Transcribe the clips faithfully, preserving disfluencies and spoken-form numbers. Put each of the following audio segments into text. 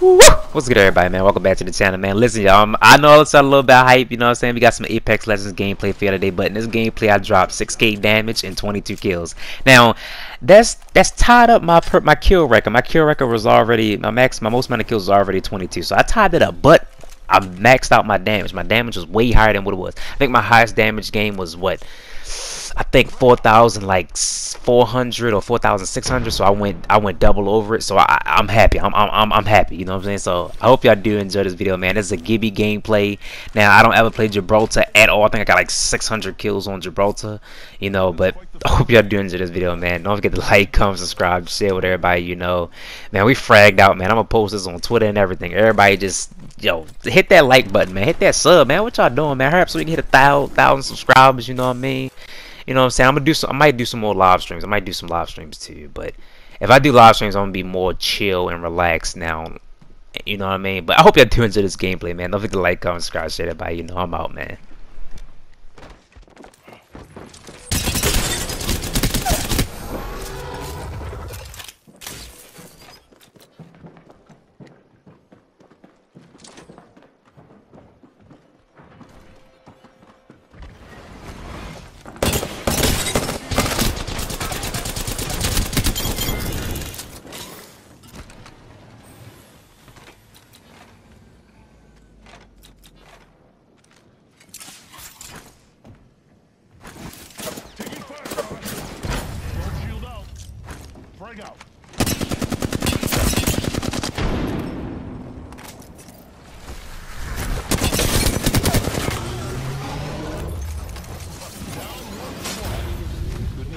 What's good, everybody, man? Welcome back to the channel, man. Listen, y'all, um, I know it's a little bit hype, you know what I'm saying? We got some Apex Legends gameplay for you today, but in this gameplay, I dropped six K damage and twenty-two kills. Now, that's that's tied up my per, my kill record. My kill record was already, my max, my most amount of kills was already twenty-two, so I tied it up, but I maxed out my damage. My damage was way higher than what it was. I think my highest damage game was, what, I think four thousand, like four hundred or four thousand six hundred. So I went, I went double over it. So I, I'm happy. I'm, I'm, I'm happy. You know what I'm saying? So I hope y'all do enjoy this video, man. This is a Gibby gameplay. Now I don't ever play Gibraltar at all. I think I got like six hundred kills on Gibraltar. You know, but I hope y'all do enjoy this video, man. Don't forget to like, comment, subscribe, share with everybody. You know, man, we fragged out, man. I'm gonna post this on Twitter and everything. Everybody just, yo, hit that like button, man. Hit that sub, man. What y'all doing, man? Hurry up so we can hit a thousand, thousand subscribers. You know what I mean? You know what I'm saying? I'm gonna do some. I might do some more live streams. I might do some live streams too. But if I do live streams, I'm gonna be more chill and relaxed now. You know what I mean? But I hope y'all do enjoy this gameplay, man. Don't forget to like, comment, subscribe, share that. Bye. You know I'm out, man. Out. Good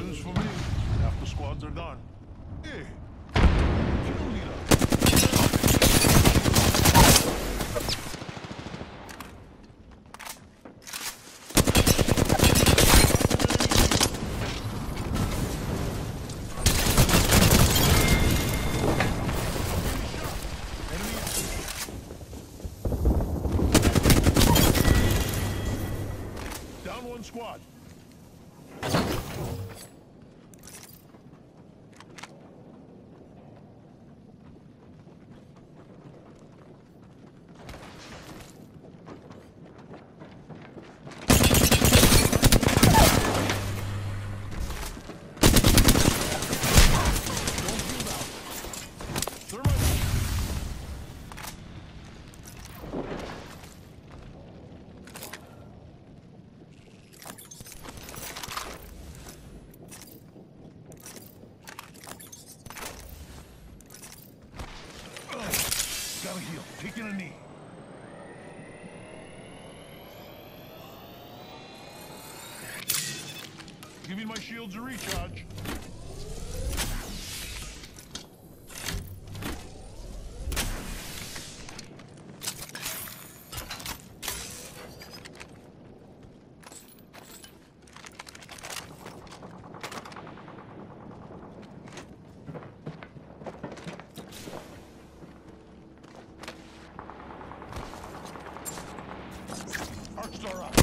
news for me. Half the squads are gone. Hey. Squad. Heal, taking a knee. Giving my shields a recharge. Star up.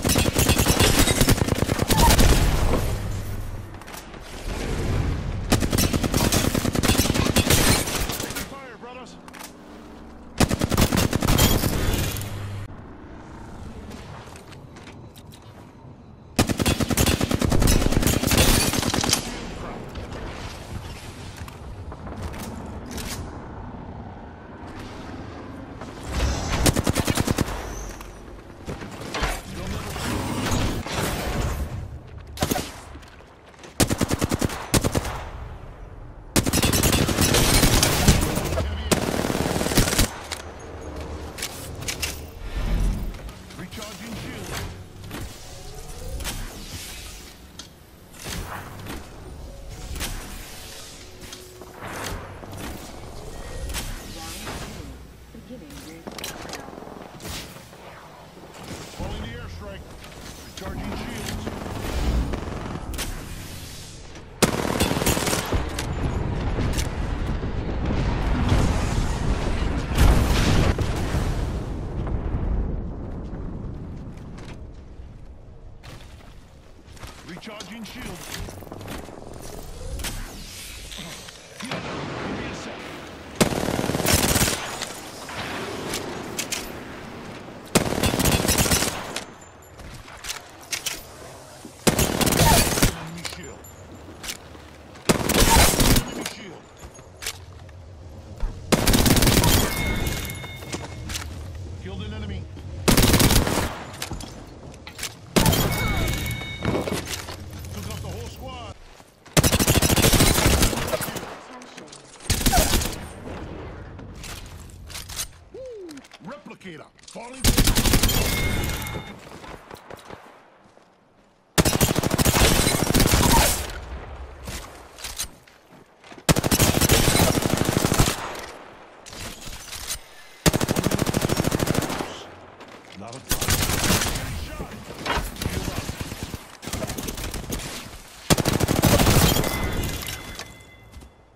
replicator. Falling.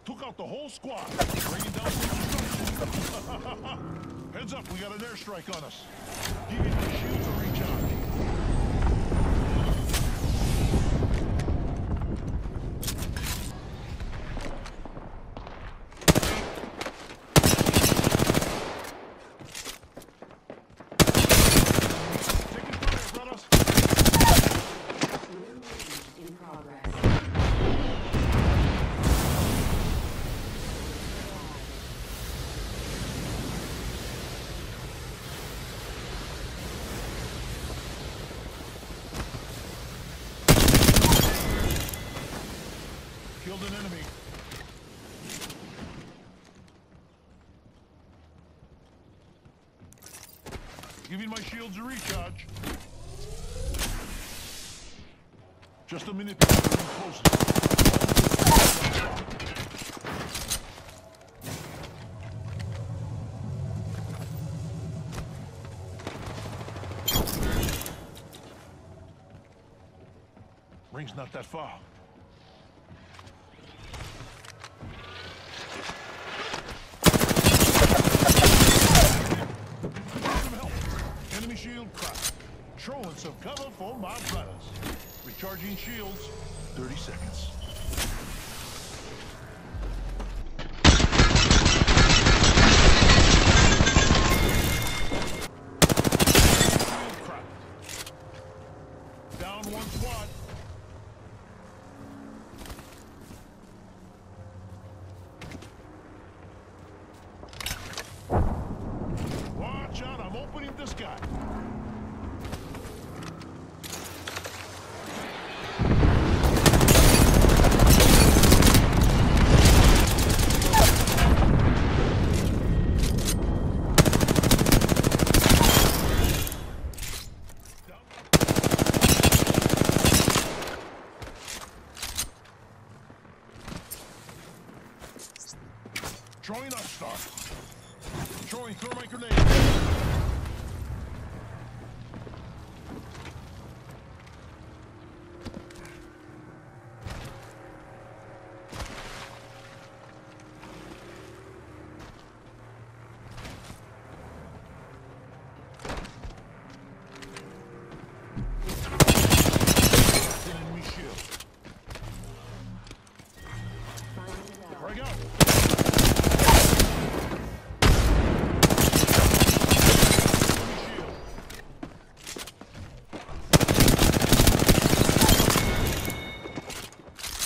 Took out the whole squad. Bringing down construction. Heads up, we got an airstrike on us. Give me the shield to recharge. Killed an enemy. Giving my shields a recharge. Just a minute before I'm closing. Ring's not that far. Shield crack. Trolling some cover for my brothers. Recharging shields. thirty seconds. Shield crack. Down one squad. Watch out, I'm opening this guy. Throwing up star. Throwing, throw my grenade. Enemy shield. Here I go.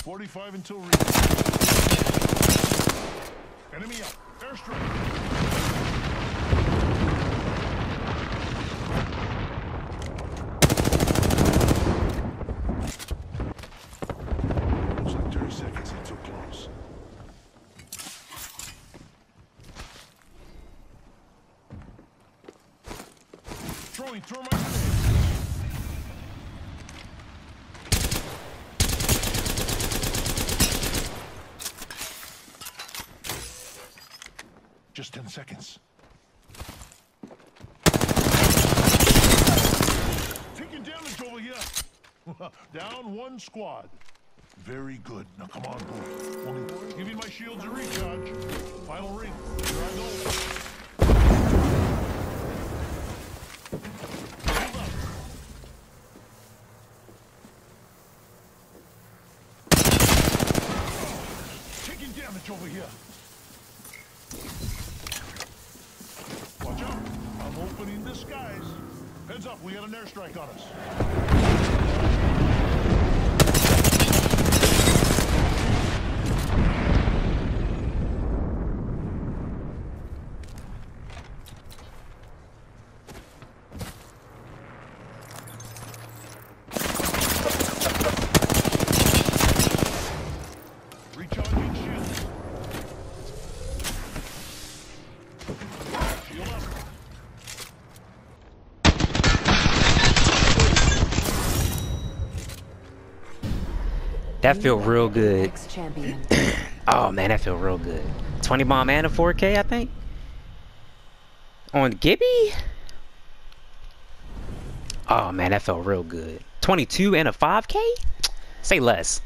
forty-five until reach. Enemy up. Airstrike. Looks like thirty seconds until close. Throwing, throw my grenade. Just ten seconds. Taking damage over here. Down one squad. Very good. Now come on, boy. Only give me my shields to recharge. Final ring. Here I go. Hold up. Taking damage over here. Watch out! I'm opening the skies. Heads up, we got an airstrike on us. Recharging shields. Shield up. That feel real good. Oh man, that feel real good. twenty bomb and a four K, I think. On Gibby? Oh man, that felt real good. twenty-two and a five K? Say less.